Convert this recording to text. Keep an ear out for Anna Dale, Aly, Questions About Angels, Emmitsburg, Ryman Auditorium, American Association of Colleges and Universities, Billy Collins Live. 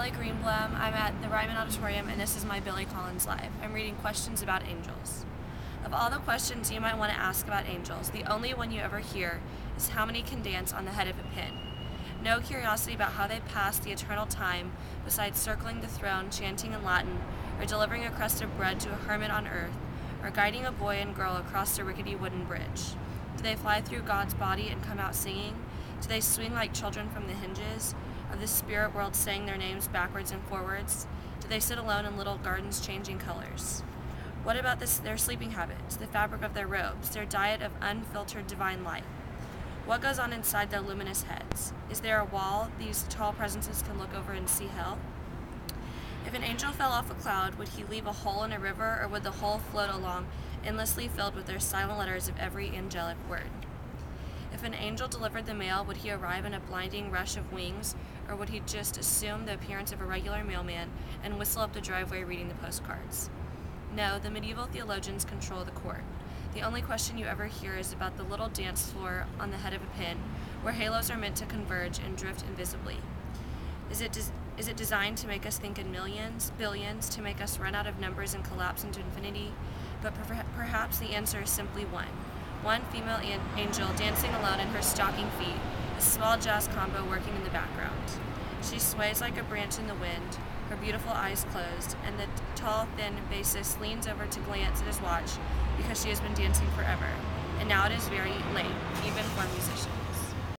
Aly Greenblum. I'm at the Ryman Auditorium, and this is my Billy Collins Live. I'm reading questions about angels. Of all the questions you might want to ask about angels, the only one you ever hear is how many can dance on the head of a pin. No curiosity about how they passed the eternal time besides circling the throne, chanting in Latin, or delivering a crust of bread to a hermit on earth, or guiding a boy and girl across a rickety wooden bridge. Do they fly through God's body and come out singing? Do they swing like children from the hinges of the spirit world, saying their names backwards and forwards? Do they sit alone in little gardens changing colors? What about their sleeping habits, the fabric of their robes, their diet of unfiltered divine light? What goes on inside their luminous heads? Is there a wall these tall presences can look over and see hell? If an angel fell off a cloud, would he leave a hole in a river, or would the hole float along, endlessly filled with their silent letters of every angelic word? If an angel delivered the mail, would he arrive in a blinding rush of wings, or would he just assume the appearance of a regular mailman and whistle up the driveway reading the postcards? No, the medieval theologians control the court. The only question you ever hear is about the little dance floor on the head of a pin, where halos are meant to converge and drift invisibly. Is it designed to make us think in millions, billions, to make us run out of numbers and collapse into infinity? But perhaps the answer is simply one. One female angel dancing alone in her stocking feet, a small jazz combo working in the background. She sways like a branch in the wind, her beautiful eyes closed, and the tall, thin bassist leans over to glance at his watch because she has been dancing forever. And now it is very late, even for musicians.